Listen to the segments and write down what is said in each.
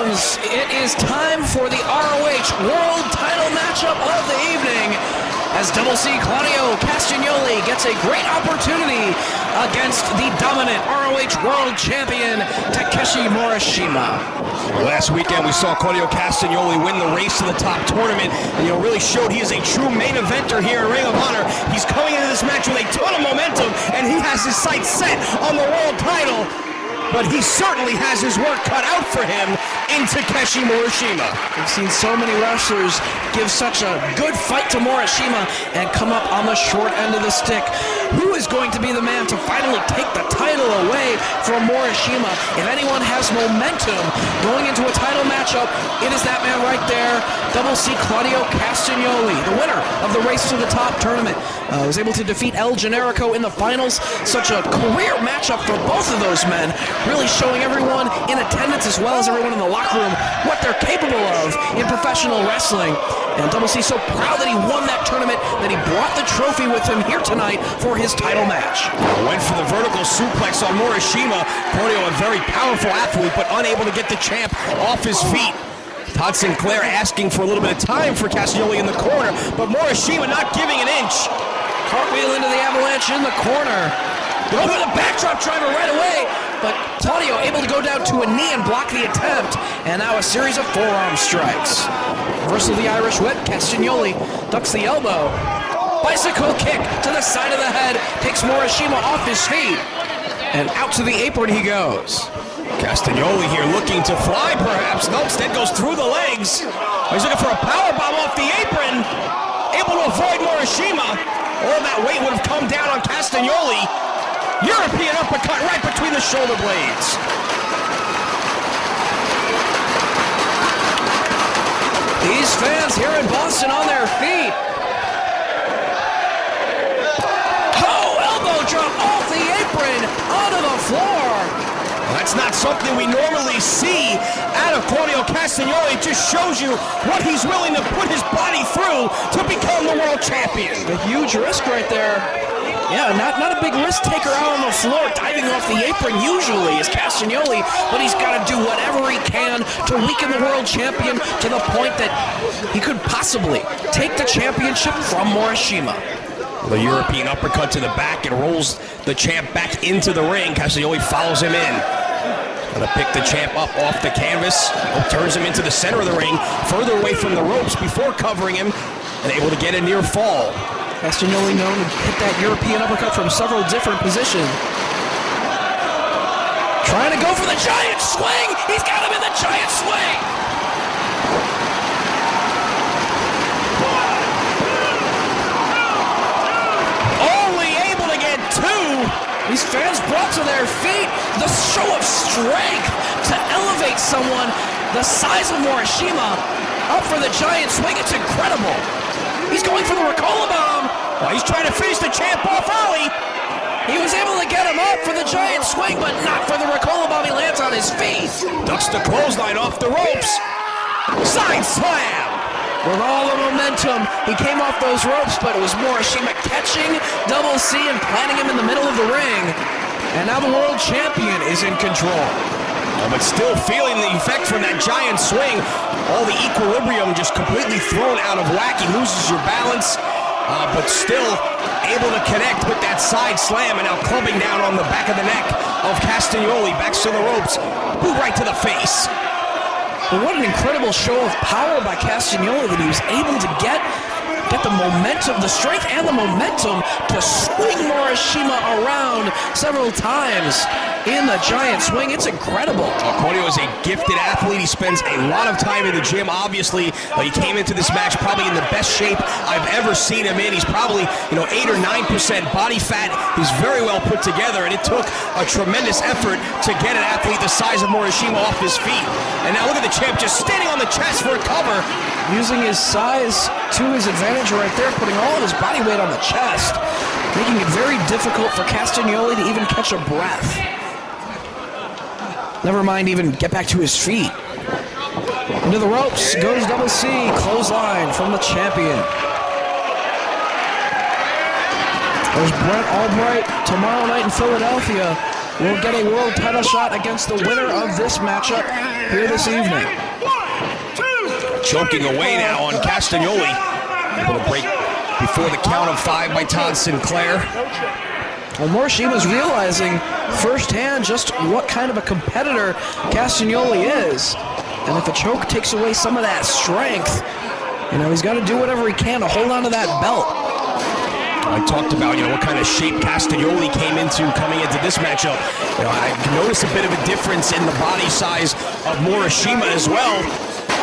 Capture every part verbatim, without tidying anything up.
rounds. It is time for the R O H World Title matchup of the evening, as Double C Claudio Castagnoli gets a great opportunity against the dominant R O H World Champion Takeshi Morishima. Well, last weekend we saw Claudio Castagnoli win the Race to the Top Tournament, and you know, really showed he is a true main eventer here in Ring of Honor. He's coming into this match with a ton of momentum, and he has his sights set on the world title. But he certainly has his work cut out for him in Takeshi Morishima. We've seen so many wrestlers give such a good fight to Morishima and come up on the short end of the stick. Who is going to be the man to finally take the title away from Morishima? If anyone has momentum going into a title matchup, it is that man right there, Double C Claudio Castagnoli, the winner of the Race to the Top Tournament. Uh, was able to defeat El Generico in the finals. Such a career matchup for both of those men. Really showing everyone in attendance as well as everyone in the locker room what they're capable of in professional wrestling. And Double C so proud that he won that tournament that he brought the trophy with him here tonight for his title match. Went for the vertical suplex on Morishima. Claudio, a very powerful athlete, but unable to get the champ off his feet. Todd Sinclair asking for a little bit of time for Castagnoli in the corner, but Morishima not giving an inch. Cartwheel into the avalanche in the corner. Go for the backdrop driver right away. But Claudio able to go down to a knee and block the attempt, and now a series of forearm strikes. Reversal of the Irish whip, Castagnoli ducks the elbow. Bicycle kick to the side of the head, takes Morishima off his feet, and out to the apron he goes. Castagnoli here looking to fly perhaps, no, instead goes through the legs. He's looking for a powerbomb off the apron, able to avoid Morishima. All that weight would have come down on Castagnoli. European uppercut right between the shoulder blades. These fans here in Boston on their feet. Oh, elbow drop off the apron onto the floor. Well, that's not something we normally see out of Claudio Castagnoli. It just shows you what he's willing to put his body through to become the world champion. A huge risk right there. Yeah, not, not a big risk taker out on the floor, diving off the apron usually is Castagnoli, but he's got to do whatever he can to weaken the world champion to the point that he could possibly take the championship from Morishima. The European uppercut to the back and rolls the champ back into the ring. Castagnoli follows him in. Gonna pick the champ up off the canvas, turns him into the center of the ring, further away from the ropes before covering him, and able to get a near fall. Castagnoli known to hit that European uppercut from several different positions. Trying to go for the giant swing! He's got him in the giant swing! Only able to get two! These fans brought to their feet. The show of strength to elevate someone the size of Morishima up for the giant swing. It's incredible. He's going for the Ricola bomb. Well, he's trying to finish the champ off early. He was able to get him up for the giant swing, but not for the Ricola bomb. He lands on his feet. Ducks the clothesline off the ropes. Side slam. With all the momentum, he came off those ropes, but it was Morishima catching Double C and planting him in the middle of the ring. And now the world champion is in control. Oh, but still feeling the effect from that giant swing. All the equilibrium just completely thrown out of whack. He loses your balance, uh, but still able to connect with that side slam, and now clubbing down on the back of the neck of Castagnoli. Backs to the ropes, boot right to the face. But what an incredible show of power by Castagnoli that he was able to get, get the momentum, the strength and the momentum to swing Morishima around several times in the giant swing. It's incredible. Well, Claudio is a gifted athlete. He spends a lot of time in the gym, obviously. But he came into this match probably in the best shape I've ever seen him in. He's probably, you know, eight or nine percent body fat. He's very well put together, and it took a tremendous effort to get an athlete the size of Morishima off his feet. And now look at the champ just standing on the chest for a cover. Using his size to his advantage right there, putting all of his body weight on the chest, making it very difficult for Castagnoli to even catch a breath. Never mind even get back to his feet. Into the ropes goes Double C, clothesline from the champion. There's Brent Albright tomorrow night in Philadelphia. will get a world title shot against the winner of this matchup here this evening. Choking away now on Castagnoli. Able to break before the count of five by Todd Sinclair. Well, Morishima's realizing firsthand just what kind of a competitor Castagnoli is. And if a choke takes away some of that strength, you know, he's got to do whatever he can to hold on to that belt. I talked about, you know, what kind of shape Castagnoli came into coming into this matchup. You know, I noticed a bit of a difference in the body size of Morishima as well.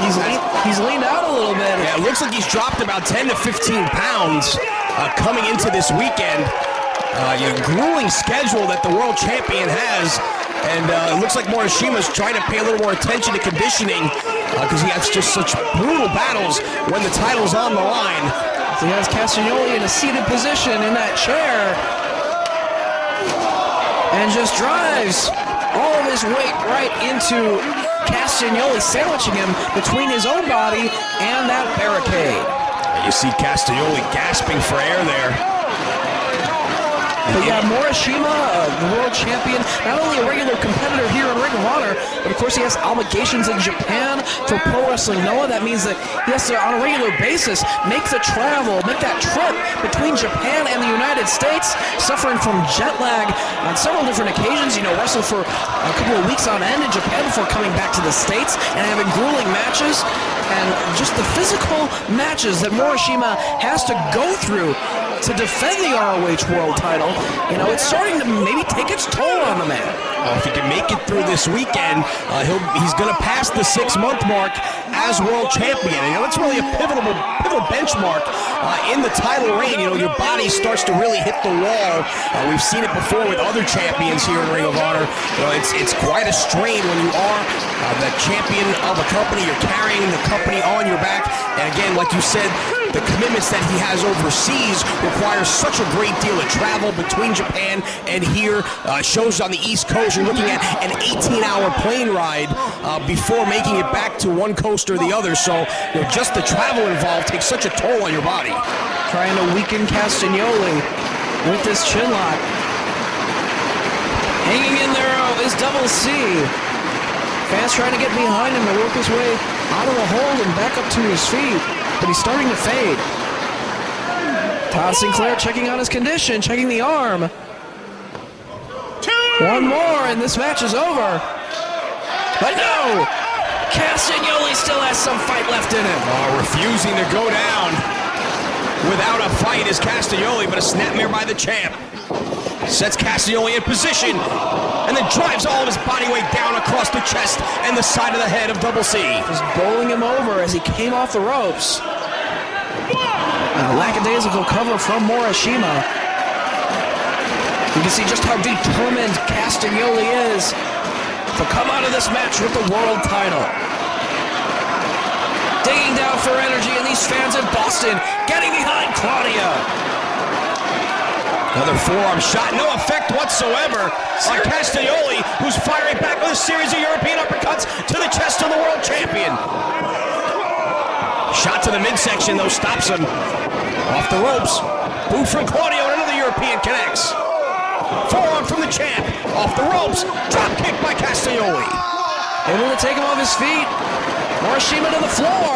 He's, lean, he's leaned out a little bit. Yeah, it looks like he's dropped about ten to fifteen pounds uh, coming into this weekend. Uh, you know, grueling schedule that the world champion has. And uh, it looks like Morishima's trying to pay a little more attention to conditioning because uh, he has just such brutal battles when the title's on the line. So he has Castagnoli in a seated position in that chair and just drives all of his weight right into Castagnoli, sandwiching him between his own body and that barricade. You see Castagnoli gasping for air there. But yeah, Morishima, uh, the world champion, not only a regular competitor here in Ring of Honor, but of course he has obligations in Japan for Pro Wrestling NOAH. That means that he has to, on a regular basis, make the travel, make that trip between Japan and the United States, suffering from jet lag on several different occasions. You know, wrestled for a couple of weeks on end in Japan before coming back to the States and having grueling matches. And just the physical matches that Morishima has to go through to defend the R O H World Title, you know, it's starting to maybe take its toll on the man. Uh, if he can make it through this weekend, uh, he'll, he's going to pass the six-month mark as world champion. And you know, that's really a pivotal, pivotal benchmark uh, in the title reign. You know, your body starts to really hit the wall. Uh, we've seen it before with other champions here in Ring of Honor. You know, it's it's quite a strain when you are uh, the champion of a company. You're carrying the company on your back. And again, like you said, the commitments that he has overseas require such a great deal of travel between Japan and here. Uh, shows on the East Coast, you're looking at an eighteen hour plane ride uh, before making it back to one coast or the other. So you know, just the travel involved takes such a toll on your body. Trying to weaken Castagnoli with this chin lock. Hanging in there is Double C. Fans trying to get behind him to work his way out of the hold and back up to his feet. But he's starting to fade. Todd Sinclair checking on his condition, checking the arm. One more and this match is over. But no! Castagnoli still has some fight left in him. Oh, refusing to go down without a fight is Castagnoli, but a snapmare by the champ. Sets Castagnoli in position and then drives all of his body weight down across the chest and the side of the head of Double C. Just bowling him over as he came off the ropes. And a lackadaisical cover from Morishima. You can see just how determined Castagnoli is to come out of this match with the world title. Digging down for energy, and these fans in Boston getting behind Claudio. Another forearm shot, no effect whatsoever on Castagnoli, who's firing back with a series of European uppercuts to the chest of the world champion. Shot to the midsection, though, stops him. Off the ropes. Boot from Claudio and another European connects. Forearm from the champ. Off the ropes. Drop kick by Castagnoli. Able to take him off his feet. Morishima to the floor.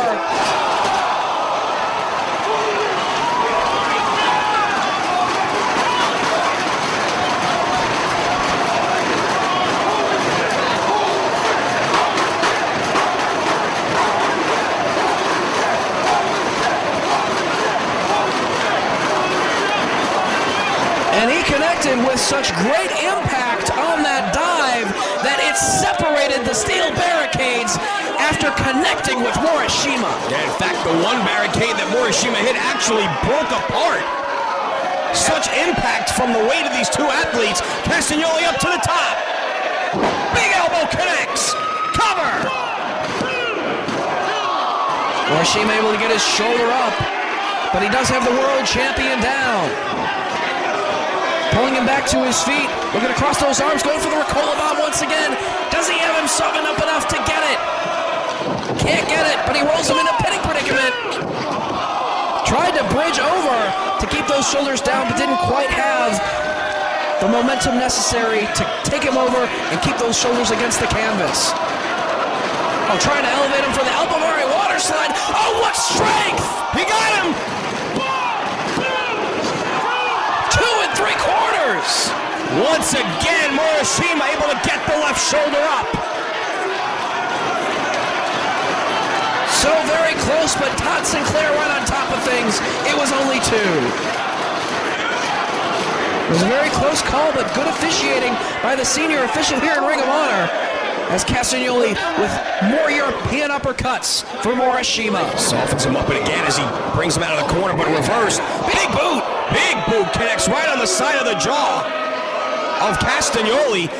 With such great impact on that dive that it separated the steel barricades after connecting with Morishima. Yeah, in fact, the one barricade that Morishima hit actually broke apart. Such impact from the weight of these two athletes. Castagnoli up to the top. Big elbow connects. Cover. Morishima able to get his shoulder up, but he does have the world champion down. Pulling him back to his feet, looking across those arms, going for the Ricola bomb once again. Does he have him summoned up enough to get it? Can't get it, but he rolls him in a pinning predicament. Tried to bridge over to keep those shoulders down, but didn't quite have the momentum necessary to take him over and keep those shoulders against the canvas. Oh, trying to elevate him for the Alpamari water slide. Oh, what strength! He got him! Two and three quarters! Once again, Morishima able to get the left shoulder up. So very close, but Todd Sinclair right on top of things. It was only two. It was a very close call, but good officiating by the senior official here in Ring of Honor, as Castagnoli with more European uppercuts for Morishima. Softens him up again as he brings him out of the corner, but reversed. Big boot! Big boot connects right on the side of the jaw of Castagnoli.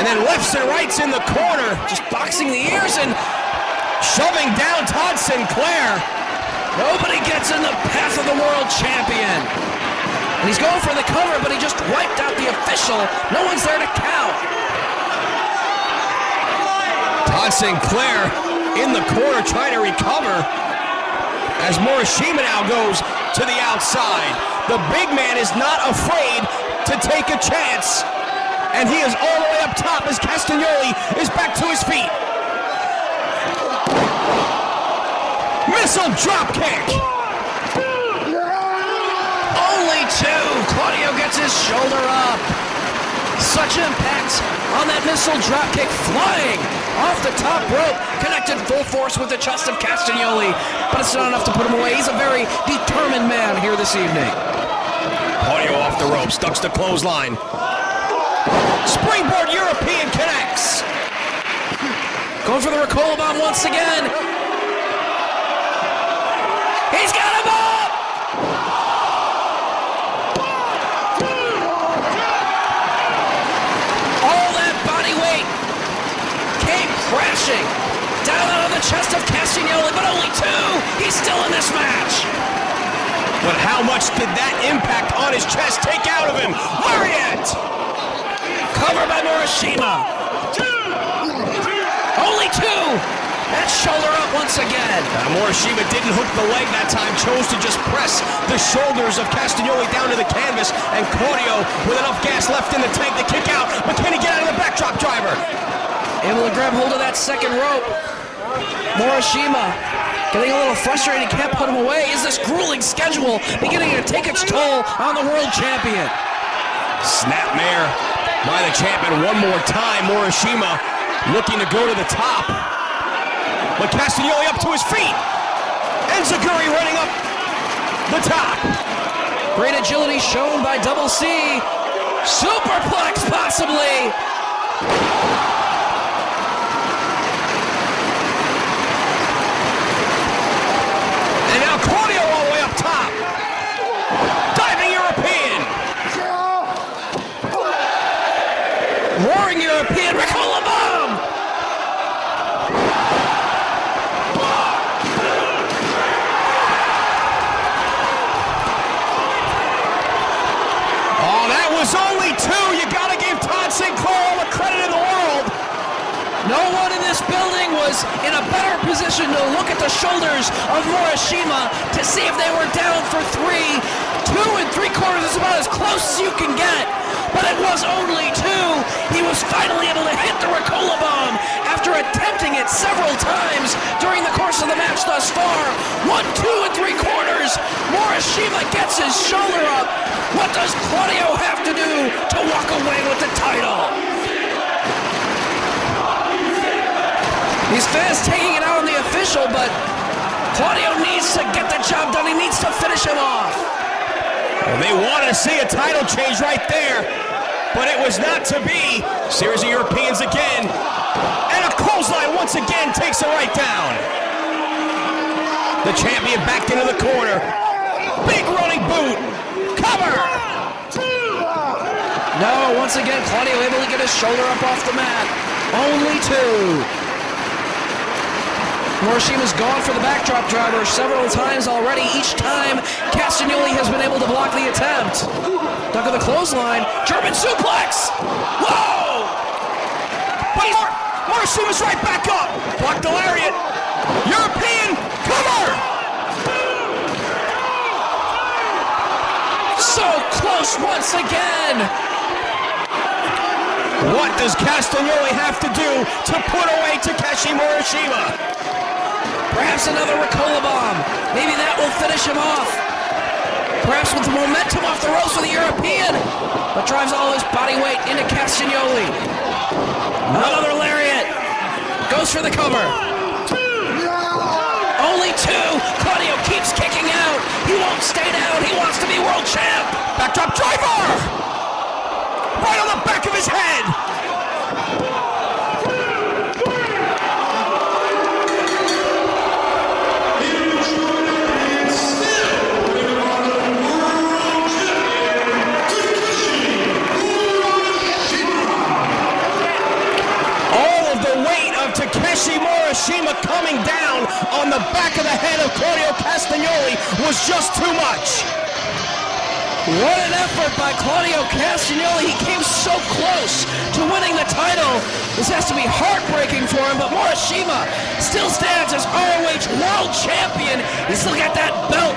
And then lefts and rights in the corner. Just boxing the ears and shoving down Todd Sinclair. Nobody gets in the path of the world champion. And he's going for the cover, but he just wiped out the official. No one's there to count. Todd Sinclair in the corner trying to recover as Morishima now goes to the outside. The big man is not afraid to take a chance. And he is all the way up top as Castagnoli is back to his feet. Missile drop kick. Only two. Claudio gets his shoulder up. Such impact on that missile drop kick, flying off the top rope, connected full force with the chest of Castagnoli, but it's not enough to put him away. He's a very determined man here this evening. Claudio off the rope, ducks the clothesline. Springboard European connects. Going for the Ricola bomb once again. He's got him up! All that body weight came crashing down out of the chest of Castagnoli, but only two! He's still in this match! But how much did that impact on his chest take out of him? Lariat! Covered by Morishima. Only two! That shoulder up once again. Now, Morishima didn't hook the leg that time, chose to just press the shoulders of Castagnoli down to the canvas, and Claudio with enough gas left in the tank to kick out, but can he get out of the backdrop driver? Able to grab hold of that second rope. Morishima getting a little frustrated, can't put him away. Is this grueling schedule beginning to take its toll on the world champion? Snapmare by the champion one more time. Morishima looking to go to the top. But Castagnoli up to his feet. Enziguri running up the top. Great agility shown by Double C. Superplex possibly. And now Claudio all the way up top. Diving European. Roaring European. Ricola bomb. Was only two. You gotta give Todd Sinclair all the credit in the world. No one in this building was in a better position to look at the shoulders of Morishima to see if they were down for three. Two and three quarters is about as close as you can get, but it was only two. He was finally able to hit the Ricola bomb after attempting it several times during the course of the match thus far. One, two and three quarters. Morishima gets his shoulder up. What does Claudio have to do to walk away with the title? These fans taking it out on the official, but Claudio needs to get the job done. He needs to finish him off. Well, they wanted to see a title change right there, but it was not to be. Series of Europeans again, and a clothesline once again takes it right down. The champion backed into the corner. Big running boot. Cover! No, once again, Claudio able to get his shoulder up off the mat. Only two. Morishima's gone for the backdrop driver several times already. Each time, Castagnoli has been able to block the attempt. Duck of the clothesline. German suplex! Whoa! But Mor Morishima's right back up. Blocked the lariat. European cover! So close once again! What does Castagnoli have to do to put away Takeshi Morishima? Perhaps another Ricola bomb. Maybe that will finish him off. Perhaps with the momentum off the ropes for the European, but drives all his body weight into Castagnoli. Another lariat. Goes for the cover. Only two. Claudio keeps kicking out. He won't stay down. He wants to be world champ. Backdrop driver. Right on the back of his head. Takeshi Morishima coming down on the back of the head of Claudio Castagnoli was just too much. What an effort by Claudio Castagnoli. He came so close to winning the title. This has to be heartbreaking for him, but Morishima still stands as R O H World Champion. He's still got that belt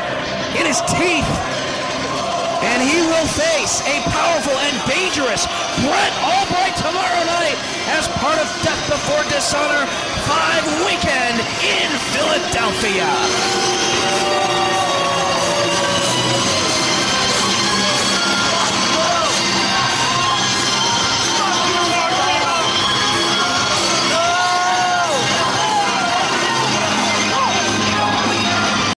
in his teeth. And he will face a powerful and dangerous Brent Albright tomorrow night as part of Death Before Dishonor five weekend in Philadelphia.